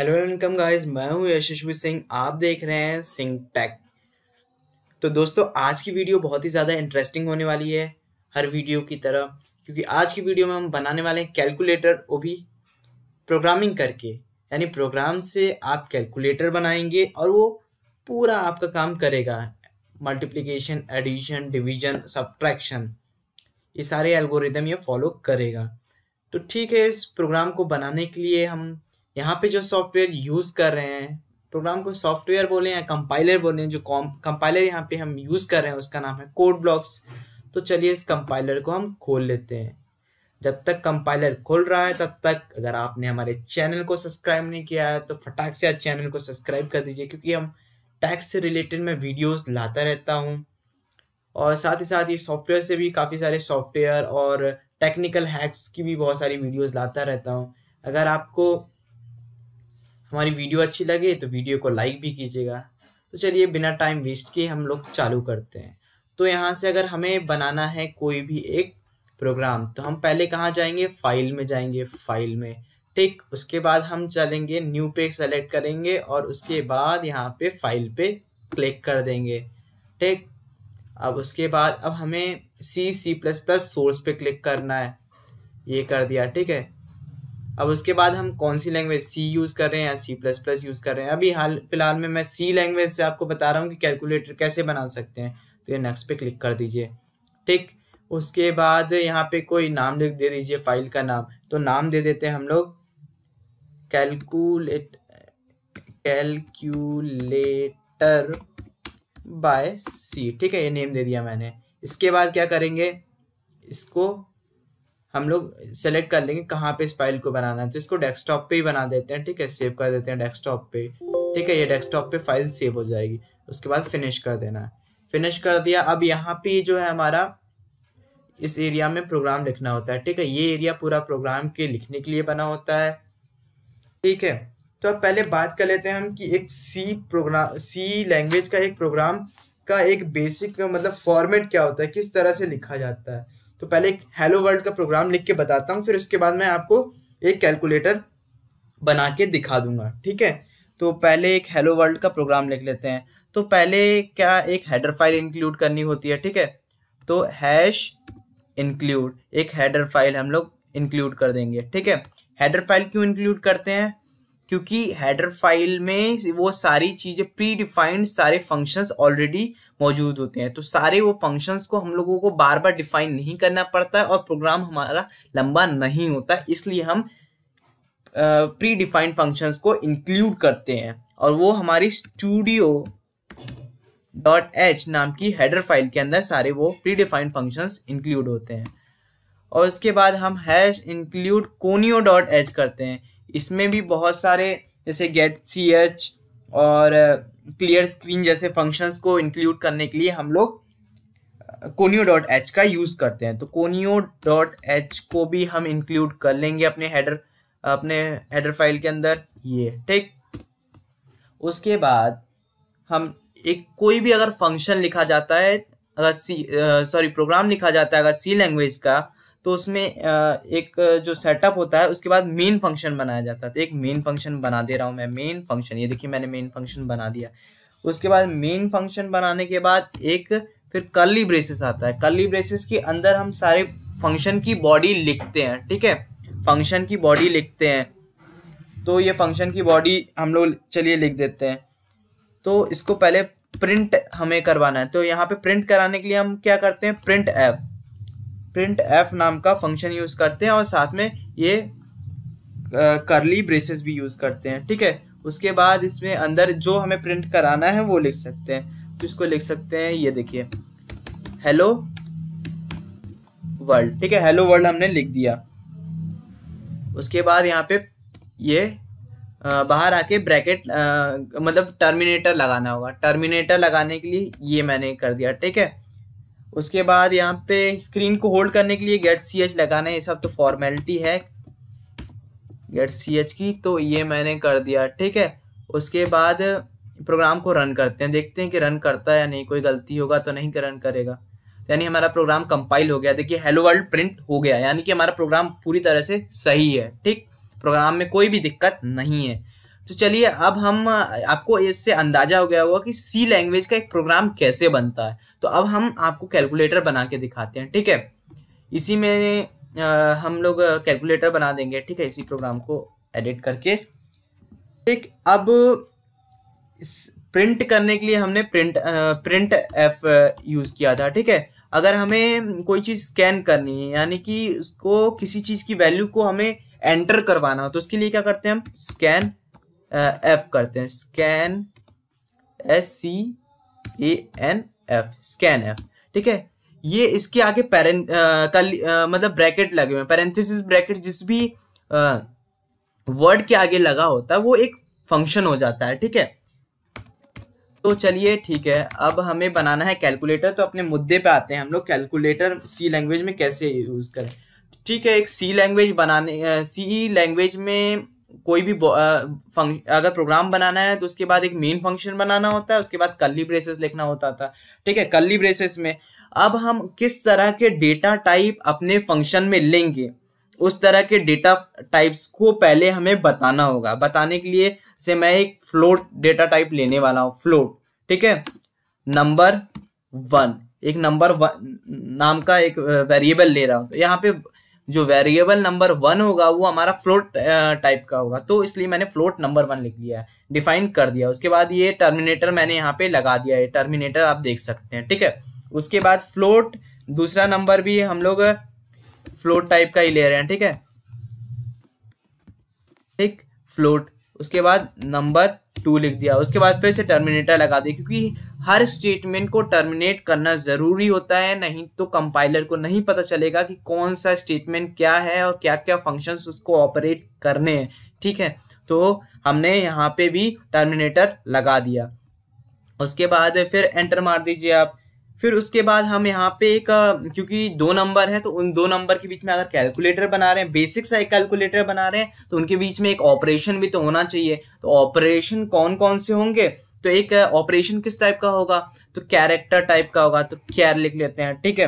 Hello welcome guys, मैं हूं यशस्वी सिंह। आप देख रहे हैं सिंह टेक। तो दोस्तों, आज की वीडियो बहुत ही ज़्यादा इंटरेस्टिंग होने वाली है हर वीडियो की तरह, क्योंकि आज की वीडियो में हम बनाने वाले हैं कैलकुलेटर, वो भी प्रोग्रामिंग करके। यानी प्रोग्राम से आप कैलकुलेटर बनाएंगे और वो पूरा आपका काम करेगा। मल्टीप्लिकेशन, एडिशन, डिवीजन, सब्ट्रैक्शन, ये सारे एल्गोरिदम ये फॉलो करेगा। तो ठीक है, इस प्रोग्राम को बनाने के लिए हम यहाँ पे जो सॉफ्टवेयर यूज़ कर रहे हैं, प्रोग्राम को सॉफ्टवेयर बोलें या कंपाइलर बोलें, जो कंपाइलर यहाँ पे हम यूज़ कर रहे हैं उसका नाम है कोड ब्लॉक्स। तो चलिए इस कंपाइलर को हम खोल लेते हैं। जब तक कंपाइलर खोल रहा है तब तक अगर आपने हमारे चैनल को सब्सक्राइब नहीं किया है तो फटाक से आज चैनल को सब्सक्राइब कर दीजिए, क्योंकि हम टैक्स से रिलेटेड मैं वीडियोस लाता रहता हूँ। और साथ ही साथ ये सॉफ्टवेयर से भी काफ़ी सारे सॉफ्टवेयर और टेक्निकल हैक्स की भी बहुत सारी वीडियोस लाता रहता हूँ। अगर आपको हमारी वीडियो अच्छी लगे तो वीडियो को लाइक भी कीजिएगा। तो चलिए बिना टाइम वेस्ट किए हम लोग चालू करते हैं। तो यहाँ से अगर हमें बनाना है कोई भी एक प्रोग्राम, तो हम पहले कहाँ जाएंगे? फाइल में जाएंगे। फाइल में ठीक, उसके बाद हम चलेंगे न्यू पे, सेलेक्ट करेंगे और उसके बाद यहाँ पे फाइल पे क्लिक कर देंगे। ठीक, अब उसके बाद अब हमें C++ सोर्स पे क्लिक करना है। ये कर दिया, ठीक है। अब उसके बाद हम कौन सी लैंग्वेज C यूज़ कर रहे हैं या C++ यूज़ कर रहे हैं, अभी हाल फिलहाल में मैं C लैंग्वेज से आपको बता रहा हूँ कि कैलकुलेटर कैसे बना सकते हैं। तो ये नेक्स्ट पे क्लिक कर दीजिए। ठीक, उसके बाद यहाँ पे कोई नाम लिख दे दीजिए फाइल का नाम। तो नाम दे देते हैं हम लोग कैलकुलेटर बाय C। ठीक है, ये नेम दे दिया मैंने। इसके बाद क्या करेंगे, इसको हम लोग सेलेक्ट कर लेंगे कहाँ पे इस फाइल को बनाना है। तो इसको डेस्कटॉप पे ही बना देते हैं। ठीक है, सेव कर देते हैं डेस्कटॉप पे। ठीक है, ये डेस्कटॉप पे फाइल सेव हो जाएगी। उसके बाद फिनिश कर देना है। फिनिश कर दिया। अब यहाँ पे जो है हमारा इस एरिया में प्रोग्राम लिखना होता है। ठीक है, ये एरिया पूरा प्रोग्राम के लिखने के लिए बना होता है। ठीक है, तो अब पहले बात कर लेते हैं हम कि एक सी लैंग्वेज का एक प्रोग्राम का एक बेसिक मतलब फॉर्मेट क्या होता है, किस तरह से लिखा जाता है। तो पहले एक हेलो वर्ल्ड का प्रोग्राम लिख के बताता हूँ, फिर उसके बाद मैं आपको एक कैलकुलेटर बना के दिखा दूंगा। ठीक है, तो पहले एक हेलो वर्ल्ड का प्रोग्राम लिख लेते हैं। तो पहले क्या एक हेडर फाइल इंक्लूड करनी होती है। ठीक है, तो हैश इंक्लूड एक हेडर फाइल हम लोग इंक्लूड कर देंगे। ठीक है, हेडर फाइल क्यों इंक्लूड करते हैं? क्योंकि हेडर फाइल में वो सारी चीज़ें प्री डिफाइंड सारे फंक्शंस ऑलरेडी मौजूद होते हैं। तो सारे वो फंक्शंस को हम लोगों को बार बार डिफाइन नहीं करना पड़ता है और प्रोग्राम हमारा लंबा नहीं होता, इसलिए हम प्री डिफाइंड फंक्शंस को इंक्लूड करते हैं। और वो हमारी studio.h नाम की हेडर फाइल के अंदर सारे वो प्री डिफाइंड फंक्शंस इंक्लूड होते हैं। और उसके बाद हम हैश इंक्लूड conio.h करते हैं। इसमें भी बहुत सारे जैसे get.ch और क्लियर स्क्रीन जैसे फंक्शंस को इंक्लूड करने के लिए हम लोग conio.h का यूज़ करते हैं। तो conio.h को भी हम इंक्लूड कर लेंगे अपने हेडर फाइल के अंदर। ये ठीक, उसके बाद हम एक कोई भी अगर फंक्शन लिखा जाता है, अगर प्रोग्राम लिखा जाता है अगर सी लैंग्वेज का, तो उसमें एक जो सेटअप होता है उसके बाद मेन फंक्शन बनाया जाता है। तो एक मेन फंक्शन बना दे रहा हूँ मैं, मेन फंक्शन। ये देखिए मैंने मेन फंक्शन बना दिया। उसके बाद मेन फंक्शन बनाने के बाद एक फिर कर्ली ब्रेसेस आता है। कर्ली ब्रेसेस के अंदर हम सारे फंक्शन की बॉडी लिखते हैं। ठीक है, फंक्शन की बॉडी लिखते हैं। तो ये फंक्शन की बॉडी हम लोग चलिए लिख देते हैं। तो इसको पहले प्रिंट हमें करवाना है। तो यहाँ पे प्रिंट कराने के लिए हम क्या करते हैं, printf नाम का फंक्शन यूज़ करते हैं और साथ में ये कर्ली ब्रेसेस भी यूज़ करते हैं। ठीक है, उसके बाद इसमें अंदर जो हमें प्रिंट कराना है वो लिख सकते हैं। तो इसको लिख सकते हैं, ये देखिए हेलो वर्ल्ड। ठीक है, हेलो वर्ल्ड हमने लिख दिया। उसके बाद यहाँ पे ये बाहर आके ब्रैकेट मतलब टर्मिनेटर लगाना होगा। टर्मिनेटर लगाने के लिए ये मैंने कर दिया। ठीक है, उसके बाद यहाँ पे स्क्रीन को होल्ड करने के लिए get.ch लगाना है। ये सब तो फॉर्मेलिटी है get.ch की, तो ये मैंने कर दिया। ठीक है, उसके बाद प्रोग्राम को रन करते हैं, देखते हैं कि रन करता है या नहीं, कोई गलती होगा तो नहीं रन करेगा। यानी हमारा प्रोग्राम कंपाइल हो गया। देखिए हेलो वर्ल्ड प्रिंट हो गया, यानी कि हमारा प्रोग्राम पूरी तरह से सही है। ठीक, प्रोग्राम में कोई भी दिक्कत नहीं है। तो चलिए अब हम आपको इससे अंदाजा हो गया होगा कि सी लैंग्वेज का एक प्रोग्राम कैसे बनता है। तो अब हम आपको कैलकुलेटर बना के दिखाते हैं, ठीक है। इसी में हम लोग कैलकुलेटर बना देंगे, ठीक है, इसी प्रोग्राम को एडिट करके, ठीक। अब प्रिंट करने के लिए हमने प्रिंट एफ यूज़ किया था, ठीक है। अगर हमें कोई चीज़ स्कैन करनी है, यानी कि उसको किसी चीज़ की वैल्यू को हमें एंटर करवाना हो, तो उसके लिए क्या करते हैं हम स्कैन एफ करते हैं, scan SCAN F, scan F, ठीक है। ये इसके आगे मतलब ब्रैकेट लगे हुए हैं, पैरेंथेसिस ब्रैकेट, जिस भी वर्ड के आगे लगा होता है वो एक फंक्शन हो जाता है, ठीक है। तो चलिए, ठीक है, अब हमें बनाना है कैलकुलेटर। तो अपने मुद्दे पे आते हैं हम लोग, कैलकुलेटर सी लैंग्वेज में कैसे यूज़ करें, ठीक है। एक सी लैंग्वेज बनाने, सी लैंग्वेज में कोई भी अगर प्रोग्राम बनाना है तो उसके बाद एक मेन फंक्शन बनाना होता है, उसके बाद कर्ली ब्रेसेस लिखना होता था, ठीक है। कर्ली ब्रेसेस में अब हम किस तरह के डेटा टाइप अपने फंक्शन में लेंगे, उस तरह के डेटा टाइप्स को पहले हमें बताना होगा। बताने के लिए से मैं एक फ्लोट डेटा टाइप लेने वाला हूँ, फ्लोट, ठीक है। नंबर वन, एक नंबर वन नाम का एक वेरिएबल ले रहा हूँ, तो यहाँ पे जो वेरिएबल नंबर वन होगा वो हमारा फ्लोट टाइप का होगा, तो इसलिए मैंने फ्लोट नंबर वन लिख लिया है, डिफाइन कर दिया। उसके बाद ये टर्मिनेटर मैंने यहाँ पे लगा दिया है, टर्मिनेटर आप देख सकते हैं, ठीक है। उसके बाद फ्लोट दूसरा नंबर भी हम लोग फ्लोट टाइप का ही ले रहे हैं, ठीक है, ठीक, फ्लोट। उसके बाद नंबर टू लिख दिया, उसके बाद फिर से टर्मिनेटर लगा दिया, क्योंकि हर स्टेटमेंट को टर्मिनेट करना ज़रूरी होता है, नहीं तो कंपाइलर को नहीं पता चलेगा कि कौन सा स्टेटमेंट क्या है और क्या क्या फंक्शंस उसको ऑपरेट करने हैं, ठीक है। तो हमने यहाँ पे भी टर्मिनेटर लगा दिया। उसके बाद फिर एंटर मार दीजिए आप। फिर उसके बाद हम यहाँ पे एक, क्योंकि दो नंबर हैं तो उन दो नंबर के बीच में अगर कैलकुलेटर बना रहे हैं, बेसिक सा एक कैलकुलेटर बना रहे हैं, तो उनके बीच में एक ऑपरेशन भी तो होना चाहिए। तो ऑपरेशन कौन कौन से होंगे, तो एक ऑपरेशन किस टाइप का होगा, तो कैरेक्टर टाइप का होगा, तो कैर लिख लेते हैं, ठीक है,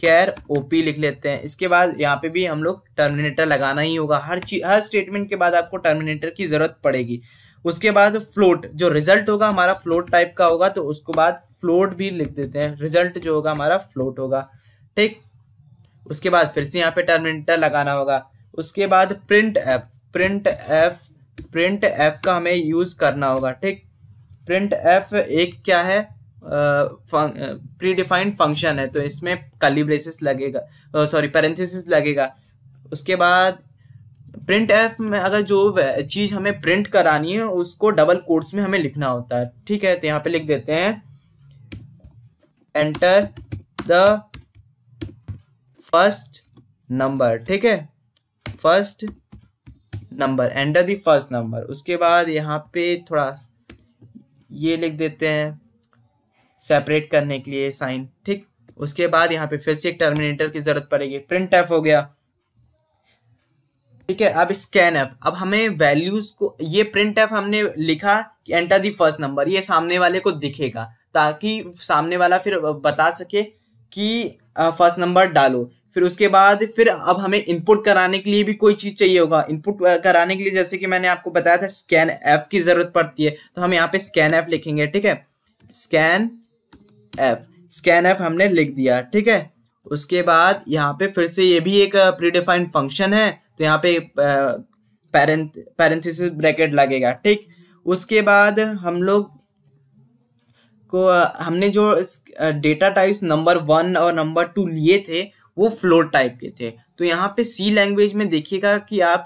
कैर ओपी लिख लेते हैं। इसके बाद यहाँ पे भी हम लोग टर्मिनेटर लगाना ही होगा, हर स्टेटमेंट के बाद आपको टर्मिनेटर की ज़रूरत पड़ेगी। उसके बाद फ्लोट, जो रिजल्ट होगा हमारा फ्लोट टाइप का होगा, तो उसको बाद फ्लोट भी लिख देते हैं, रिजल्ट जो होगा हमारा फ्लोट होगा, ठीक। उसके बाद फिर से यहाँ पे टर्मिनेटर लगाना होगा। उसके बाद प्रिंट एफ का हमें यूज़ करना होगा, ठीक। प्रिंट एफ एक क्या है, प्री डिफाइंड फंक्शन है, तो इसमें कर्ली ब्रेसेस लगेगा, सॉरी पैरेंथेसिस लगेगा। उसके बाद प्रिंट एफ में अगर जो चीज़ हमें प्रिंट करानी है उसको डबल कोट्स में हमें लिखना होता है, ठीक है। तो यहाँ पे लिख देते हैं एंटर द फर्स्ट नंबर, ठीक है, first number, enter the first number. उसके बाद यहाँ पे थोड़ा ये लिख देते हैं सेपरेट करने के लिए साइन, ठीक। उसके बाद यहाँ पे फिर से एक टर्मिनेटर की जरूरत पड़ेगी, प्रिंट एफ हो गया, ठीक है। अब स्कैन एफ, अब हमें वैल्यूज को, ये प्रिंट एफ हमने लिखा कि एंटर दी फर्स्ट नंबर, ये सामने वाले को दिखेगा ताकि सामने वाला फिर बता सके कि फर्स्ट नंबर डालो। फिर उसके बाद फिर अब हमें इनपुट कराने के लिए भी कोई चीज़ चाहिए होगा। इनपुट कराने के लिए जैसे कि मैंने आपको बताया था स्कैन एफ की ज़रूरत पड़ती है, तो हम यहाँ पे स्कैन एफ लिखेंगे, ठीक है, स्कैन एफ, स्कैन एफ हमने लिख दिया, ठीक है। उसके बाद यहाँ पे फिर से ये भी एक प्रीडिफाइंड फंक्शन है, तो यहाँ पे पैरेंथेसिस ब्रैकेट लगेगा, ठीक। उसके बाद हम लोग को हमने जो डेटा टाइप्स नंबर वन और नंबर टू लिए थे वो फ्लोट टाइप के थे, तो यहाँ पे सी लैंग्वेज में देखिएगा कि आप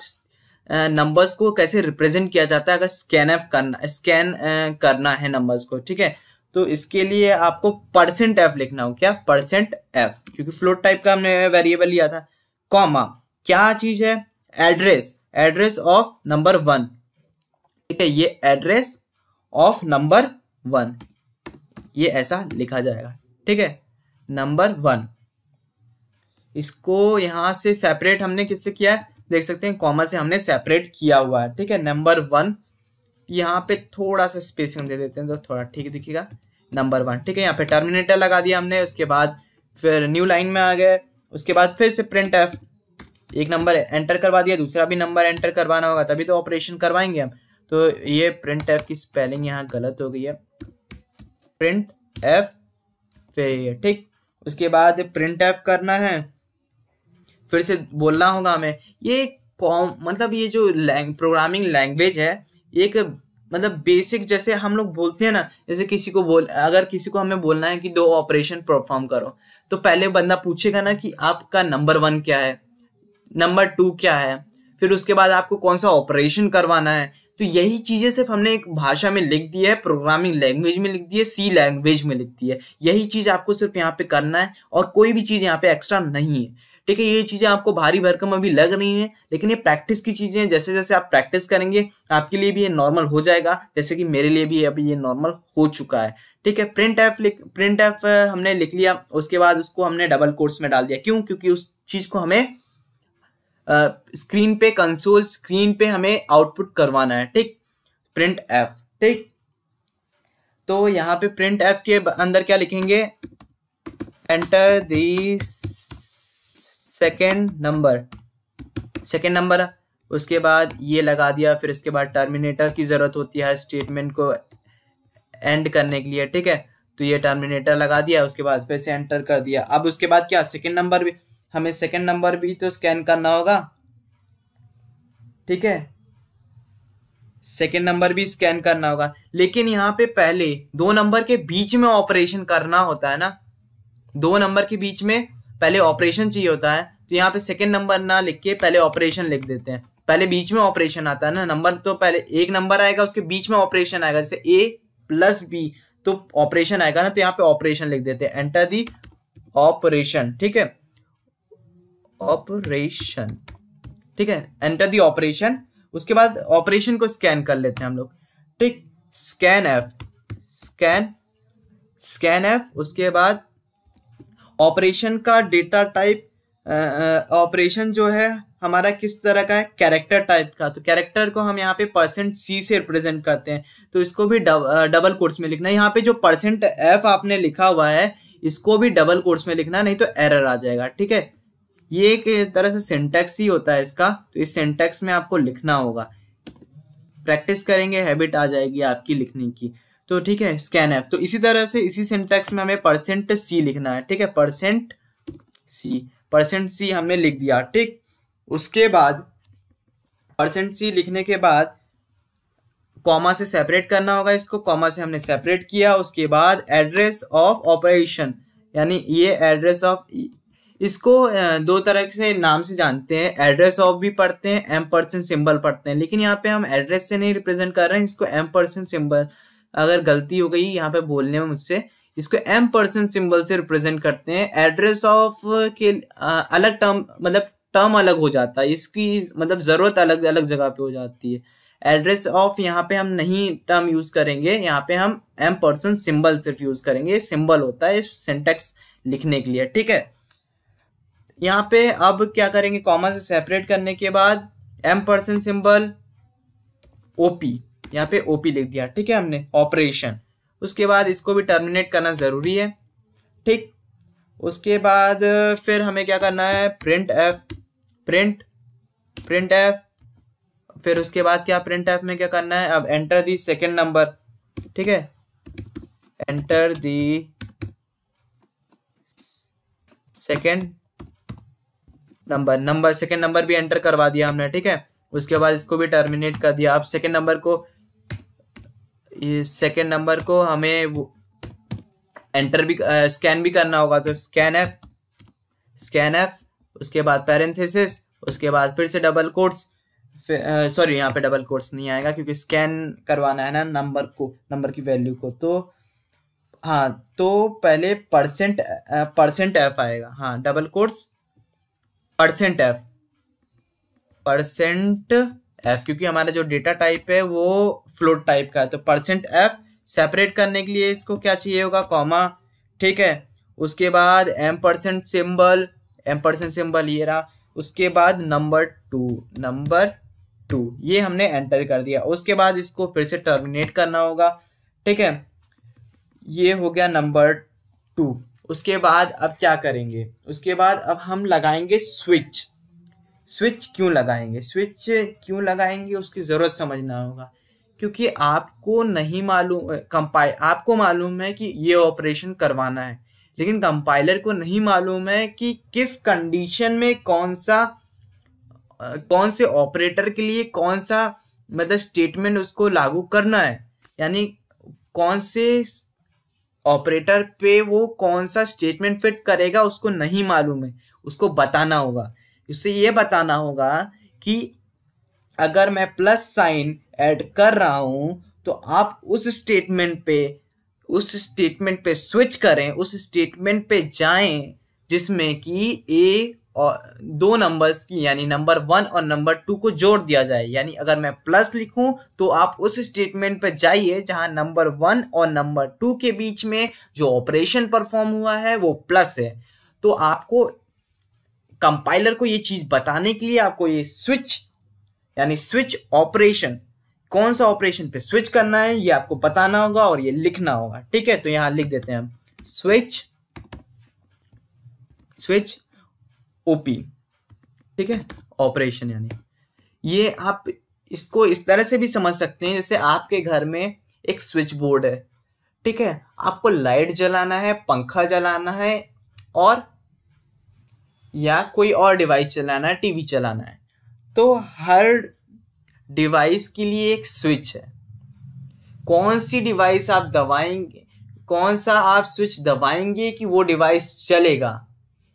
नंबर्स को कैसे रिप्रेजेंट किया जाता है अगर स्कैन करना है नंबर्स को, ठीक है। तो इसके लिए आपको परसेंट एफ लिखना हो, क्या, परसेंट एफ, क्योंकि फ्लोट टाइप का हमने वेरिएबल लिया था, कॉमा, क्या चीज़ है, address, address of number one, ठीक है, ये एड्रेस ऑफ नंबर वन, ये ऐसा लिखा जाएगा, ठीक है, नंबर वन। इसको यहाँ से सेपरेट हमने किससे किया है, देख सकते हैं कॉमा से हमने सेपरेट किया हुआ है, ठीक है, नंबर वन। यहाँ पे थोड़ा सा स्पेसिंग दे देते हैं तो थोड़ा ठीक दिखेगा, नंबर वन, ठीक है। यहाँ पे टर्मिनेटर लगा दिया हमने, उसके बाद फिर न्यू लाइन में आ गए। उसके बाद फिर से प्रिंट एफ, एक नंबर एंटर करवा दिया, दूसरा भी नंबर एंटर करवाना होगा, तभी तो ऑपरेशन करवाएंगे हम। तो ये प्रिंट एफ की स्पेलिंग यहाँ गलत हो गई है, प्रिंट एफ फिर ठीक। उसके बाद प्रिंट एफ करना है, फिर से बोलना होगा हमें ये कॉम मतलब ये जो प्रोग्रामिंग लैंग्वेज है एक मतलब बेसिक, जैसे हम लोग बोलते हैं ना, जैसे किसी को अगर किसी को हमें बोलना है कि 2 ऑपरेशन परफॉर्म करो तो पहले बंदा पूछेगा ना कि आपका नंबर 1 क्या है, नंबर 2 क्या है, फिर उसके बाद आपको कौन सा ऑपरेशन करवाना है। तो यही चीज़ें सिर्फ हमने एक भाषा में लिख दी है, प्रोग्रामिंग लैंग्वेज में लिख दी है, सी लैंग्वेज में लिख दी है। यही चीज़ आपको सिर्फ यहाँ पे करना है और कोई भी चीज़ यहाँ पे एक्स्ट्रा नहीं है, ठीक है। ये चीज़ें आपको भारी भरकम अभी लग रही हैं, लेकिन ये प्रैक्टिस की चीज़ें हैं। जैसे जैसे आप प्रैक्टिस करेंगे आपके लिए भी ये नॉर्मल हो जाएगा, जैसे कि मेरे लिए भी अभी ये नॉर्मल हो चुका है, ठीक है। प्रिंट एफ हमने लिख लिया, उसके बाद उसको हमने डबल कोट्स में डाल दिया। क्यों? क्योंकि उस चीज़ को हमें स्क्रीन पे कंसोल स्क्रीन पे हमें आउटपुट करवाना है, ठीक। प्रिंट एफ, ठीक। तो यहाँ पे प्रिंट एफ के अंदर क्या लिखेंगे, एंटर दी सेकेंड नंबर। उसके बाद ये लगा दिया, फिर इसके बाद टर्मिनेटर की ज़रूरत होती है स्टेटमेंट को एंड करने के लिए, ठीक है। तो ये टर्मिनेटर लगा दिया, उसके बाद फिर से एंटर कर दिया। अब उसके बाद क्या, हमें सेकंड नंबर भी तो स्कैन करना होगा, ठीक है, सेकंड नंबर भी स्कैन करना होगा। लेकिन यहाँ पे पहले 2 नंबर के बीच में ऑपरेशन करना होता है ना, 2 नंबर के बीच में पहले ऑपरेशन चाहिए होता है। तो यहाँ पे सेकंड नंबर ना लिख के पहले ऑपरेशन लिख देते हैं, पहले बीच में ऑपरेशन आता है ना, नंबर तो पहले 1 नंबर आएगा उसके बीच में ऑपरेशन आएगा, जैसे a + b तो ऑपरेशन आएगा ना, तो यहाँ पे ऑपरेशन लिख देते हैं, एंटर दी ऑपरेशन, ठीक है, ऑपरेशन, ठीक है, एंटर दी ऑपरेशन। उसके बाद ऑपरेशन को स्कैन कर लेते हैं हम लोग, ठीक। Scan F. उसके बाद ऑपरेशन का डेटा टाइप, ऑपरेशन जो है हमारा किस तरह का है, कैरेक्टर टाइप का। तो कैरेक्टर को हम यहाँ पे %c से रिप्रेजेंट करते हैं, तो इसको भी डबल कोट्स में लिखना है। यहाँ पे जो %f आपने लिखा हुआ है इसको भी डबल कोट्स में लिखना, नहीं तो एरर आ जाएगा, ठीक है। ये एक तरह से सिंटैक्स ही होता है इसका, तो इस सिंटैक्स में आपको लिखना होगा, प्रैक्टिस करेंगे हैबिट आ जाएगी आपकी लिखने की, तो ठीक है। स्कैन एफ, तो इसी तरह से इसी सिंटैक्स में हमें %c लिखना है, ठीक है, %c हमने लिख दिया, ठीक। उसके बाद %c लिखने के बाद कॉमा से सेपरेट करना होगा, इसको कॉमा से हमने सेपरेट किया। उसके बाद एड्रेस ऑफ ऑपरेशन, यानी ये एड्रेस ऑफ, इसको 2 तरह से नाम से जानते हैं, एड्रेस ऑफ भी पढ़ते हैं, %, सिंबल पढ़ते हैं। लेकिन यहाँ पे हम एड्रेस से नहीं रिप्रेजेंट कर रहे हैं इसको, %, सिंबल, अगर गलती हो गई यहाँ पे बोलने में मुझसे, इसको %, सिंबल से रिप्रेजेंट करते हैं। एड्रेस ऑफ के अलग टर्म, मतलब टर्म अलग हो जाता है, इसकी मतलब ज़रूरत अलग अलग जगह पे हो जाती है। एड्रेस ऑफ यहाँ पे हम नहीं टर्म यूज़ करेंगे, यहाँ पे हम %, सिंबल सिर्फ यूज़ करेंगे, ये सिंबल होता है सिंटैक्स लिखने के लिए, ठीक है। यहाँ पे अब क्या करेंगे, कॉमा से सेपरेट करने के बाद %, सिंबल, OP, यहाँ पे OP लिख दिया, ठीक है, हमने ऑपरेशन। उसके बाद इसको भी टर्मिनेट करना ज़रूरी है, ठीक। उसके बाद फिर हमें क्या करना है, प्रिंट एफ। फिर उसके बाद क्या, प्रिंट एफ में क्या करना है, अब एंटर दी सेकेंड नंबर, ठीक है, एंटर दी सेकेंड नंबर, सेकंड नंबर भी एंटर करवा दिया हमने, ठीक है। उसके बाद इसको भी टर्मिनेट कर दिया। अब सेकंड नंबर को हमें एंटर भी स्कैन भी करना होगा, तो स्कैन एफ, उसके बाद पैरेंथेसिस, उसके बाद फिर से डबल कोट्स, सॉरी यहाँ पे डबल कोट्स नहीं आएगा क्योंकि स्कैन करवाना है ना नंबर को, नंबर की वैल्यू को, तो हाँ, तो पहले %f आएगा, हाँ, डबल कोट्स %f, क्योंकि हमारा जो डेटा टाइप है वो फ्लोट टाइप का है। तो %f सेपरेट करने के लिए इसको क्या चाहिए होगा, कॉमा, ठीक है। उसके बाद %सिंबल ये रहा। उसके बाद नंबर 2 ये हमने एंटर कर दिया। उसके बाद इसको फिर से टर्मिनेट करना होगा, ठीक है, ये हो गया नंबर 2। उसके बाद अब क्या करेंगे, उसके बाद अब हम लगाएंगे स्विच क्यों लगाएंगे उसकी ज़रूरत समझना होगा। क्योंकि आपको नहीं मालूम, आपको मालूम है कि ये ऑपरेशन करवाना है, लेकिन कंपाइलर को नहीं मालूम है कि किस कंडीशन में कौन से ऑपरेटर के लिए कौन सा मतलब स्टेटमेंट उसको लागू करना है, यानी कौन से ऑपरेटर पे वो कौन सा स्टेटमेंट फिट करेगा उसको नहीं मालूम है, उसको बताना होगा। उससे ये बताना होगा कि अगर मैं प्लस साइन ऐड कर रहा हूँ तो आप उस स्टेटमेंट पे स्विच करें, उस स्टेटमेंट पे जाएं जिसमें कि ए और दो नंबर्स की यानी नंबर 1 और नंबर 2 को जोड़ दिया जाए। यानी अगर मैं प्लस लिखूं तो आप उस स्टेटमेंट पर जाइए जहां नंबर 1 और नंबर 2 के बीच में जो ऑपरेशन परफॉर्म हुआ है वो प्लस है। तो आपको कंपाइलर को ये चीज़ बताने के लिए आपको ये स्विच यानी स्विच ऑपरेशन, कौन सा ऑपरेशन पे स्विच करना है ये आपको बताना होगा और ये लिखना होगा। ठीक है, तो यहाँ लिख देते हैं हम स्विच ओपी, ठीक है, ऑपरेशन। यानी ये आप इसको इस तरह से भी समझ सकते हैं जैसे आपके घर में एक स्विच बोर्ड है, ठीक है, आपको लाइट जलाना है, पंखा जलाना है और या कोई और डिवाइस चलाना है, टीवी चलाना है, तो हर डिवाइस के लिए एक स्विच है। कौन सी डिवाइस आप दबाएंगे, कौन सा आप स्विच दबाएंगे कि वो डिवाइस चलेगा,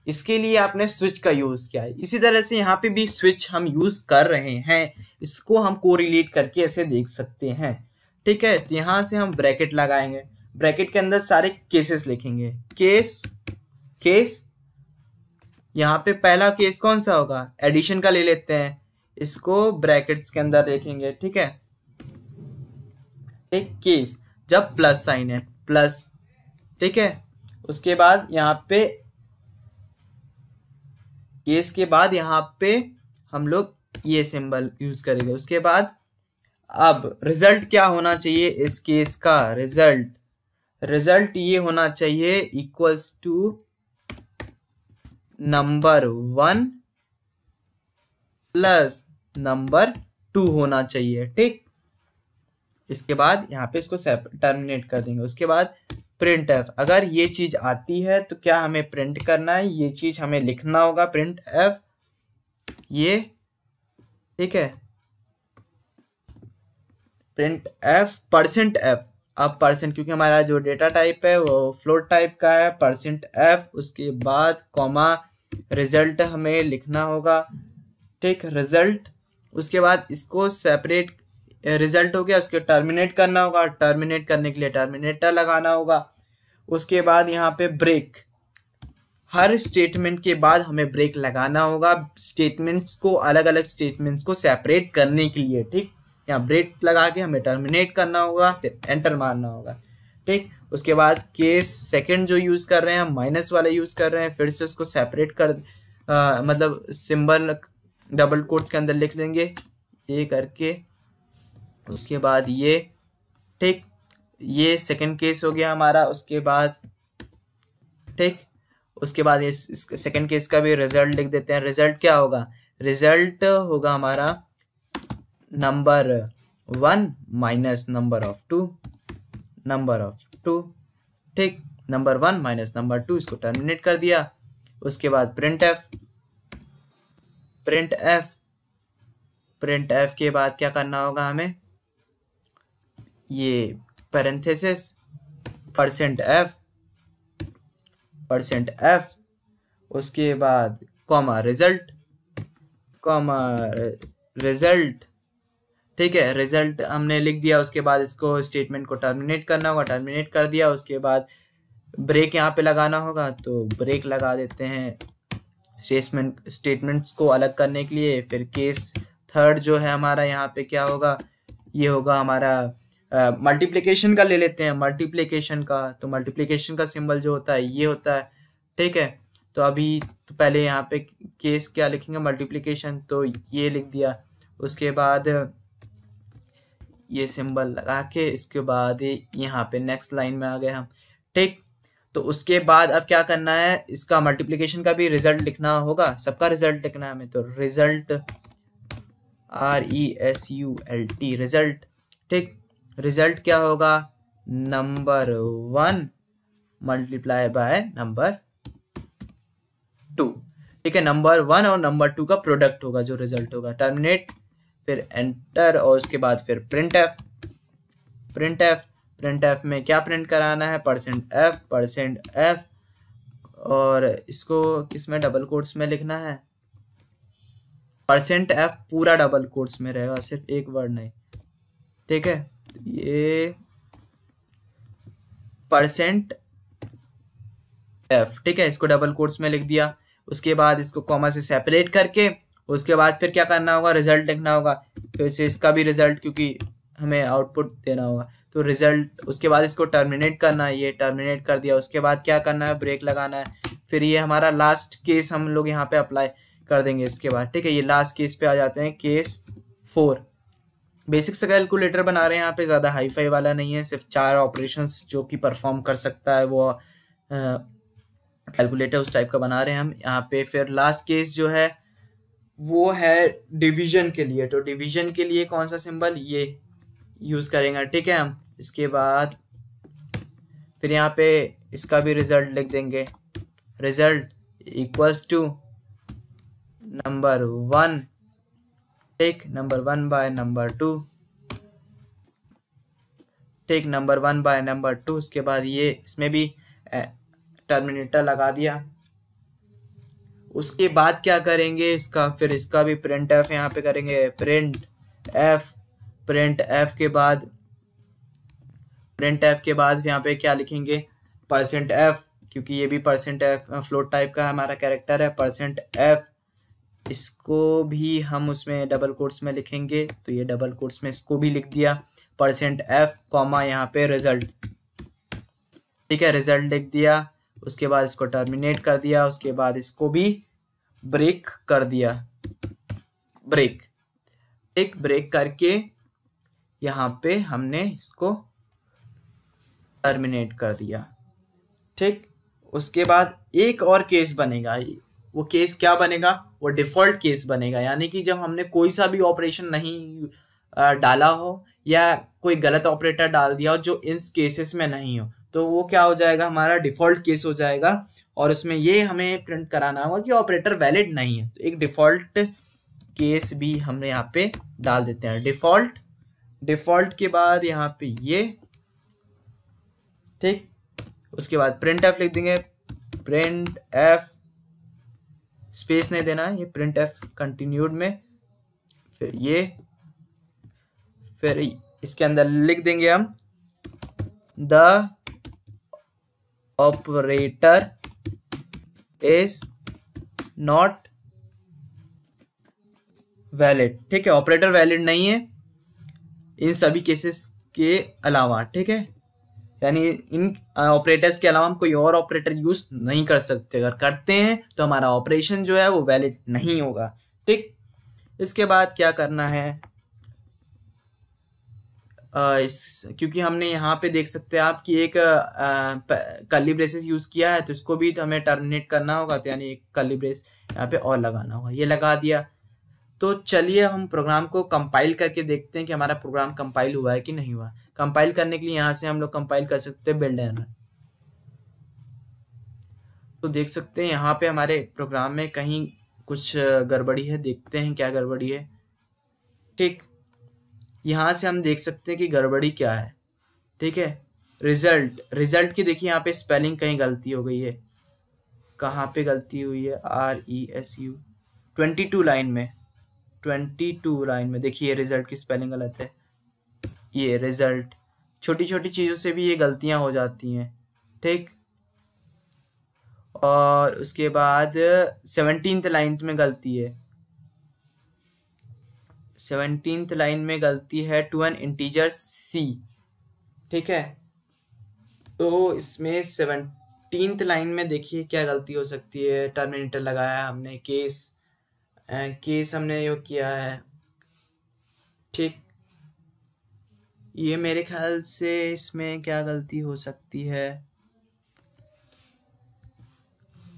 इसके लिए आपने स्विच का यूज़ किया है। इसी तरह से यहाँ पे भी स्विच हम यूज़ कर रहे हैं, इसको हम कोरिलेट करके ऐसे देख सकते हैं। ठीक है, तो यहाँ से हम ब्रैकेट लगाएंगे, ब्रैकेट के अंदर सारे केसेस लिखेंगे, केस। यहाँ पे पहला केस कौन सा होगा, एडिशन का ले लेते हैं, इसको ब्रैकेट्स के अंदर देखेंगे। ठीक है, एक केस जब प्लस साइन है, प्लस, ठीक है, उसके बाद यहाँ पे केस के बाद यहाँ पे हम लोग ये सिंबल यूज करेंगे। उसके बाद अब रिजल्ट क्या होना चाहिए, इस केस का रिजल्ट ये होना चाहिए equals to number 1 plus number 2 होना चाहिए। ठीक, इसके बाद यहाँ पे इसको टर्मिनेट कर देंगे। उसके बाद printf, अगर ये चीज आती है तो क्या हमें प्रिंट करना है, ये चीज हमें लिखना होगा printf ये, ठीक है, printf %f। अब % क्योंकि हमारा जो डेटा टाइप है वो फ्लोट टाइप का है, %f, उसके बाद कॉमा, रिजल्ट हमें लिखना होगा, ठीक, रिजल्ट। उसके बाद इसको सेपरेट, रिजल्ट हो गया, उसको टर्मिनेट करना होगा, टर्मिनेट करने के लिए टर्मिनेटर लगाना होगा। उसके बाद यहाँ पे ब्रेक, हर स्टेटमेंट के बाद हमें ब्रेक लगाना होगा, स्टेटमेंट्स को, अलग अलग स्टेटमेंट्स को सेपरेट करने के लिए। ठीक, यहाँ ब्रेक लगा के हमें टर्मिनेट करना होगा, फिर एंटर मारना होगा। ठीक, उसके बाद केस सेकेंड जो यूज़ कर रहे हैं, माइनस वाला यूज़ कर रहे हैं, फिर से उसको सेपरेट कर मतलब सिंबल डबल कोट्स के अंदर लिख देंगे ये करके। उसके बाद ये, ठीक, ये सेकंड केस हो गया हमारा। उसके बाद, ठीक, उसके बाद ये सेकंड केस का भी रिजल्ट लिख देते हैं। रिजल्ट क्या होगा, रिजल्ट होगा हमारा number 1 minus number of two, ठीक, नंबर 1 माइनस नंबर 2, इसको टर्मिनेट कर दिया। उसके बाद प्रिंट एफ के बाद क्या करना होगा हमें, ये पैरेंथेसिस %f, उसके बाद कॉमा रिजल्ट, ठीक है, रिजल्ट हमने लिख दिया। उसके बाद इसको स्टेटमेंट को टर्मिनेट करना होगा, टर्मिनेट कर दिया। उसके बाद ब्रेक यहाँ पे लगाना होगा, तो ब्रेक लगा देते हैं स्टेटमेंट्स को अलग करने के लिए। फिर केस थर्ड जो है हमारा, यहाँ पे क्या होगा, ये होगा हमारा मल्टीप्लिकेशन का ले लेते हैं, मल्टीप्लिकेशन का, तो मल्टीप्लिकेशन का सिंबल जो होता है ये होता है। ठीक है, तो अभी तो पहले यहाँ पे केस क्या लिखेंगे, मल्टीप्लिकेशन, तो ये लिख दिया। उसके बाद ये सिंबल लगा के इसके बाद यहाँ पे नेक्स्ट लाइन में आ गए हम। ठीक, तो उसके बाद अब क्या करना है, इसका मल्टीप्लिकेशन का भी रिजल्ट लिखना होगा, सबका रिजल्ट लिखना है हमें, तो रिजल्ट RESULT, रिजल्ट, ठीक, रिजल्ट क्या होगा, नंबर 1 मल्टीप्लाई बाय नंबर 2। ठीक है, नंबर 1 और नंबर 2 का प्रोडक्ट होगा जो रिजल्ट होगा। टर्मिनेट, फिर एंटर और उसके बाद फिर प्रिंट एफ में क्या प्रिंट कराना है, परसेंट एफ और इसको किसमें डबल कोट्स में लिखना है, परसेंट एफ पूरा डबल कोट्स में रहेगा, सिर्फ एक वर्ड नहीं। ठीक है, ये परसेंट एफ, ठीक है, इसको डबल कोट्स में लिख दिया। उसके बाद इसको कॉमा से सेपरेट करके उसके बाद फिर क्या करना होगा, रिजल्ट लिखना होगा, फिर से इसका भी रिजल्ट क्योंकि हमें आउटपुट देना होगा तो रिजल्ट। उसके बाद इसको टर्मिनेट करना है, ये टर्मिनेट कर दिया। उसके बाद क्या करना है, ब्रेक लगाना है, फिर ये हमारा लास्ट केस हम लोग यहाँ पे अप्लाई कर देंगे इसके बाद। ठीक है, ये लास्ट केस पे आ जाते हैं, केस 4। बेसिक से कैलकुलेटर बना रहे हैं यहाँ पे, ज़्यादा हाई फाई वाला नहीं है, सिर्फ 4 ऑपरेशंस जो कि परफॉर्म कर सकता है वो कैलकुलेटर उस टाइप का बना रहे हैं हम यहाँ पे। फिर लास्ट केस जो है वो है डिवीजन के लिए, तो डिवीजन के लिए कौन सा सिंबल ये यूज़ करेंगे। ठीक है, हम इसके बाद फिर यहाँ पे इसका भी रिजल्ट लिख देंगे, रिजल्ट इक्वल्स टू नंबर 1, ठीक, नंबर 1 बाय नंबर 2, ठीक, नंबर 1 बाय नंबर 2। उसके बाद ये इसमें भी टर्मिनेटर लगा दिया। उसके बाद क्या करेंगे, इसका फिर इसका भी प्रिंट एफ यहाँ पे करेंगे, प्रिंट एफ के बाद यहाँ पे क्या लिखेंगे, परसेंट एफ, क्योंकि ये भी परसेंट एफ फ्लोट टाइप का हमारा कैरेक्टर है, परसेंट एफ इसको भी हम उसमें डबल कोट्स में लिखेंगे, तो ये डबल कोट्स में इसको भी लिख दिया, परसेंट एफ कॉमा यहाँ पे रिजल्ट। ठीक है, रिजल्ट लिख दिया। उसके बाद इसको टर्मिनेट कर दिया। उसके बाद इसको भी ब्रेक कर दिया, ब्रेक, एक ब्रेक करके यहाँ पे हमने इसको टर्मिनेट कर दिया। ठीक, उसके बाद एक और केस बनेगा, वो केस क्या बनेगा, वो डिफ़ॉल्ट केस बनेगा, यानी कि जब हमने कोई सा भी ऑपरेशन नहीं डाला हो या कोई गलत ऑपरेटर डाल दिया हो जो इन केसेस में नहीं हो, तो वो क्या हो जाएगा, हमारा डिफ़ॉल्ट केस हो जाएगा। और उसमें ये हमें प्रिंट कराना होगा कि ऑपरेटर वैलिड नहीं है, तो एक डिफ़ॉल्ट केस भी हमने यहाँ पे डाल देते हैं। डिफ़ॉल्ट के बाद यहाँ पे ये, ठीक, उसके बाद प्रिंट एफ लिख देंगे, प्रिंट एफ, स्पेस नहीं देना है, ये प्रिंट एफ कंटिन्यूड में, फिर ये, फिर इसके अंदर लिख देंगे हम the operator is not valid. ठीक है, ऑपरेटर वैलिड नहीं है इन सभी केसेस के अलावा। ठीक है, यानी इन ऑपरेटर्स के अलावा हम कोई और ऑपरेटर यूज़ नहीं कर सकते, अगर करते हैं तो हमारा ऑपरेशन जो है वो वैलिड नहीं होगा। ठीक, इसके बाद क्या करना है, क्योंकि हमने यहाँ पे देख सकते हैं आप कि एक कर्ली ब्रेसेस यूज़ किया है, तो इसको भी हमें टर्मिनेट करना होगा, तो यानी एक कर्ली ब्रेस यहाँ पे और लगाना होगा, ये लगा दिया। तो चलिए हम प्रोग्राम को कंपाइल करके देखते हैं कि हमारा प्रोग्राम कंपाइल हुआ है कि नहीं हुआ। कंपाइल करने के लिए यहाँ से हम लोग कंपाइल कर सकते हैं बिल्ड एरर। तो देख सकते हैं यहाँ पे हमारे प्रोग्राम में कहीं कुछ गड़बड़ी है, देखते हैं क्या गड़बड़ी है। ठीक, यहाँ से हम देख सकते हैं कि गड़बड़ी क्या है। ठीक है, रिजल्ट की देखिए यहाँ पे स्पेलिंग कहीं गलती हो गई है। कहाँ पे गलती हुई है, RESU 22 लाइन में, 22 लाइन में देखिए रिजल्ट की स्पेलिंग गलत है। ये रिजल्ट, छोटी छोटी चीज़ों से भी ये गलतियां हो जाती हैं। ठीक, और उसके बाद 17th लाइन में गलती है, 17th लाइन में गलती है टू एन इंटीजर C। ठीक है, तो इसमें 17th लाइन में देखिए क्या गलती हो सकती है, टर्मिनेटर लगाया हमने, केस हमने ये किया है। ठीक, ये मेरे ख्याल से इसमें क्या गलती हो सकती है,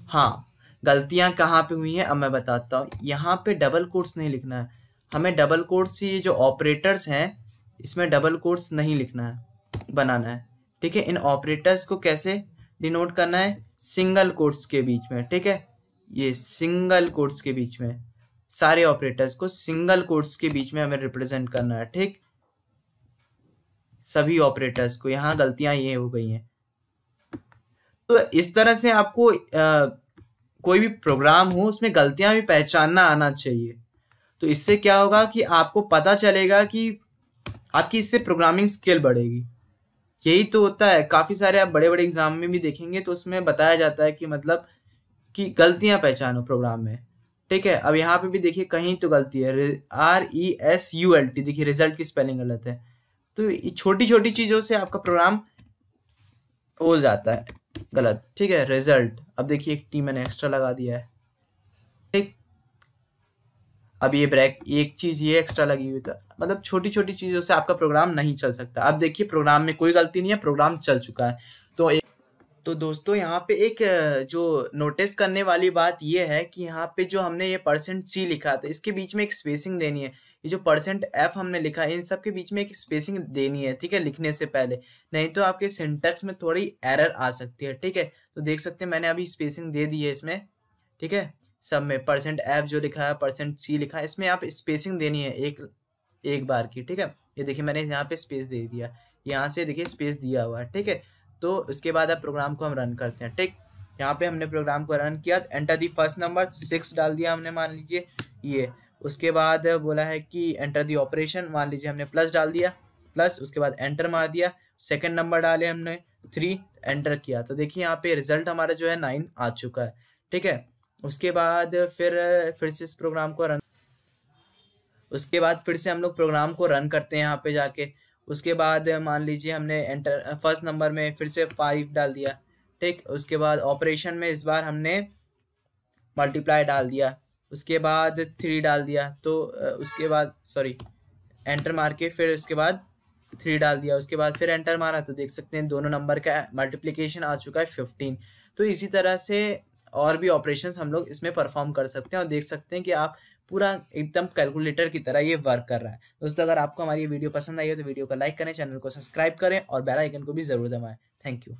हाँ, गलतियाँ कहाँ पे हुई हैं अब मैं बताता हूँ। यहाँ पे डबल कोट्स नहीं लिखना है हमें, डबल कोट्स ये जो ऑपरेटर्स हैं इसमें डबल कोट्स नहीं लिखना है, बनाना है, ठीक है। इन ऑपरेटर्स को कैसे डिनोट करना है? सिंगल कोट्स के बीच में, ठीक है। ये सिंगल कोट्स के बीच में सारे ऑपरेटर्स को सिंगल कोट्स के बीच में हमें रिप्रेजेंट करना है, ठीक, सभी ऑपरेटर्स को। यहाँ गलतियां ये हो गई हैं। तो इस तरह से आपको कोई भी प्रोग्राम हो उसमें गलतियां भी पहचानना आना चाहिए। तो इससे क्या होगा कि आपको पता चलेगा कि आपकी इससे प्रोग्रामिंग स्किल बढ़ेगी। यही तो होता है, काफ़ी सारे आप बड़े बड़े एग्जाम में भी देखेंगे तो उसमें बताया जाता है कि मतलब कि गलतियां पहचानो प्रोग्राम में, ठीक है। अब यहाँ पे भी देखिए कहीं तो गलती है, RESULT, देखिए रिजल्ट की स्पेलिंग गलत है। तो ये छोटी छोटी चीज़ों से आपका प्रोग्राम हो जाता है गलत, ठीक है। रिजल्ट, अब देखिए एक टी मैंने एक्स्ट्रा लगा दिया है, ठीक। अब ये ब्रेक, एक चीज़ ये एक्स्ट्रा लगी हुई था, मतलब छोटी छोटी चीज़ों से आपका प्रोग्राम नहीं चल सकता। अब देखिए प्रोग्राम में कोई गलती नहीं है, प्रोग्राम चल चुका है। तो दोस्तों यहाँ पे एक जो नोटिस करने वाली बात ये है कि यहाँ पे जो हमने ये %c लिखा था इसके बीच में एक स्पेसिंग देनी है। ये जो %f हमने लिखा है इन सब के बीच में एक स्पेसिंग देनी है, ठीक है, लिखने से पहले, नहीं तो आपके सिंटैक्स में थोड़ी एरर आ सकती है, ठीक है। तो देख सकते हैं मैंने अभी स्पेसिंग दे दी है इसमें, ठीक है, सब में %f जो लिखा है, %c लिखा है, इसमें आप स्पेसिंग देनी है एक बार की, ठीक है। ये देखिए मैंने यहाँ पे स्पेस दे दिया, यहाँ से देखिए स्पेस दिया हुआ है, ठीक है। तो उसके बाद आप प्रोग्राम को हम रन करते हैं, ठीक। यहाँ पे हमने प्रोग्राम को रन किया, एंटर दी फर्स्ट नंबर 6 डाल दिया हमने, मान लीजिए ये। उसके बाद बोला है कि एंटर दी ऑपरेशन, मान लीजिए हमने प्लस डाल दिया, प्लस, उसके बाद एंटर मार दिया। सेकंड नंबर डाले हमने 3, एंटर किया, तो देखिए यहाँ पे रिजल्ट हमारा जो है 9 आ चुका है, ठीक है। उसके बाद फिर से इस प्रोग्राम को रन, उसके बाद फिर से हम लोग प्रोग्राम को रन करते हैं यहाँ पे जाके। उसके बाद मान लीजिए हमने एंटर फर्स्ट नंबर में फिर से 5 डाल दिया, ठीक। उसके बाद ऑपरेशन में इस बार हमने मल्टीप्लाई डाल दिया, उसके बाद 3 डाल दिया, तो उसके बाद सॉरी एंटर मार के फिर उसके बाद 3 डाल दिया, उसके बाद फिर एंटर मारा, तो देख सकते हैं दोनों नंबर का मल्टीप्लिकेशन आ चुका है 15। तो इसी तरह से और भी ऑपरेशंस हम लोग इसमें परफॉर्म कर सकते हैं और देख सकते हैं कि आप पूरा एकदम कैलकुलेटर की तरह ये वर्क कर रहा है। दोस्तों अगर आपको हमारी ये वीडियो पसंद आई हो तो वीडियो को लाइक करें, चैनल को सब्सक्राइब करें और बेल आइकन को भी ज़रूर दबाएं। Thank you.